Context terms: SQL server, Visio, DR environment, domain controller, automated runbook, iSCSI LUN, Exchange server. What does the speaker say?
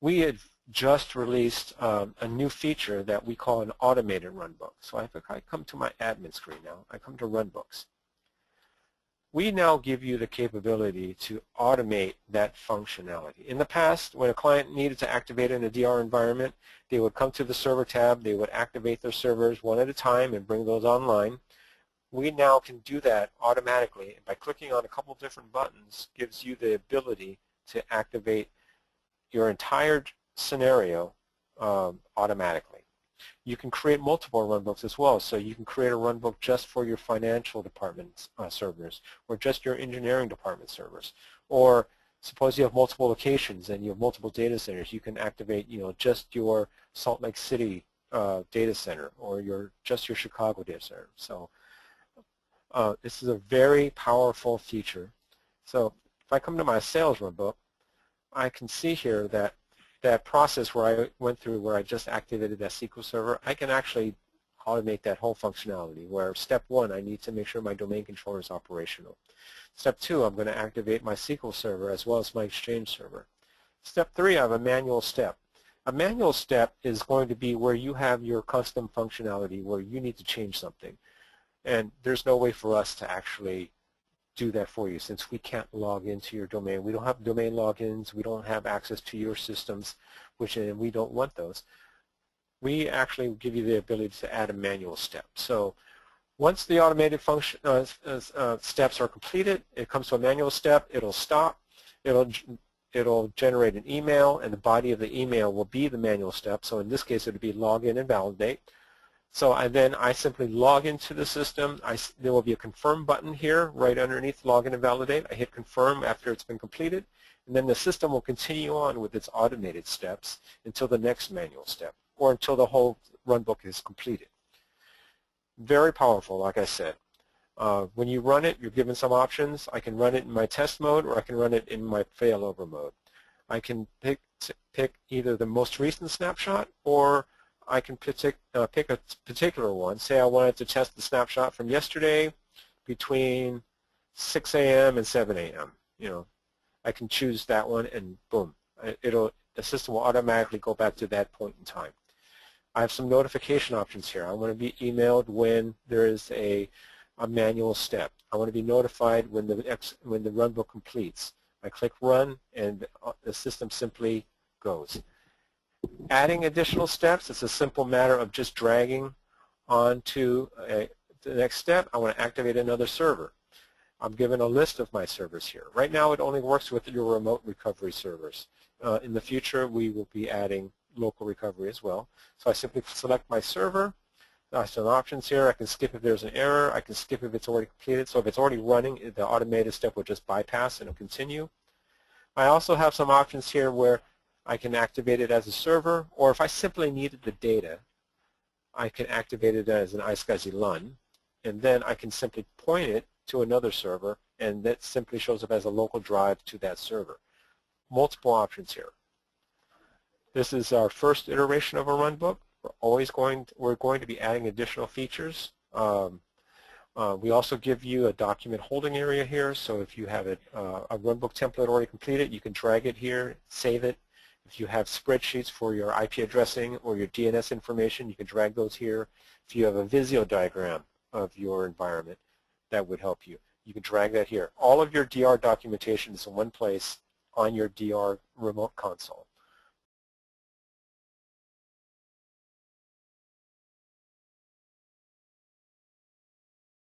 we had just released a new feature that we call an automated runbook. So I come to my admin screen now. I come to runbooks. We now give you the capability to automate that functionality. In the past, when a client needed to activate it in a DR environment, they would come to the server tab, they would activate their servers one at a time and bring those online. We now can do that automatically, and by clicking on a couple different buttons gives you the ability to activate your entire scenario automatically. You can create multiple runbooks as well, so you can create a runbook just for your financial department servers, or just your engineering department servers, or suppose you have multiple locations and you have multiple data centers, you can activate just your Salt Lake City data center, or just your Chicago data center. So this is a very powerful feature. So if I come to my sales runbook, I can see here that that process where I went through, where I just activated that SQL server, I can actually automate that whole functionality, where step one, I need to make sure my domain controller is operational. Step two, I'm going to activate my SQL server as well as my Exchange server. Step three, I have a manual step. A manual step is going to be where you have your custom functionality where you need to change something. And there's no way for us to actually do that for you, since we can't log into your domain. We don't have domain logins, we don't have access to your systems, and we don't want those. We actually give you the ability to add a manual step. So once the automated function steps are completed, it comes to a manual step, it'll stop, it'll generate an email, and the body of the email will be the manual step. So in this case, it would be login and validate. So I simply log into the system. There will be a confirm button here right underneath login and validate. I hit confirm after it's been completed, and then the system will continue on with its automated steps until the next manual step, or until the whole runbook is completed. Very powerful, like I said. When you run it, you're given some options. I can run it in my test mode, or I can run it in my failover mode. I can pick either the most recent snapshot, or I can pick a particular one. Say I wanted to test the snapshot from yesterday between 6 a.m. and 7 a.m. I can choose that one, and boom, the system will automatically go back to that point in time. I have some notification options here. I want to be emailed when there is a manual step. I want to be notified when the runbook completes. I click run, and the system simply goes. Adding additional steps, it's a simple matter of just dragging onto the next step. I want to activate another server. I'm given a list of my servers here. Right now it only works with your remote recovery servers. In the future we will be adding local recovery as well. So I simply select my server. I have some options here. I can skip if there's an error. I can skip if it's already completed. So if it's already running, the automated step will just bypass and it'll continue. I also have some options here where I can activate it as a server, or if I simply needed the data, I can activate it as an iSCSI LUN, and then I can simply point it to another server, and that simply shows up as a local drive to that server. Multiple options here. This is our first iteration of a runbook. We're going to be adding additional features. We also give you a document holding area here, so if you have a runbook template already completed, you can drag it here, save it. If you have spreadsheets for your IP addressing or your DNS information, you can drag those here. If you have a Visio diagram of your environment, that would help you. You can drag that here. All of your DR documentation is in one place on your DR remote console.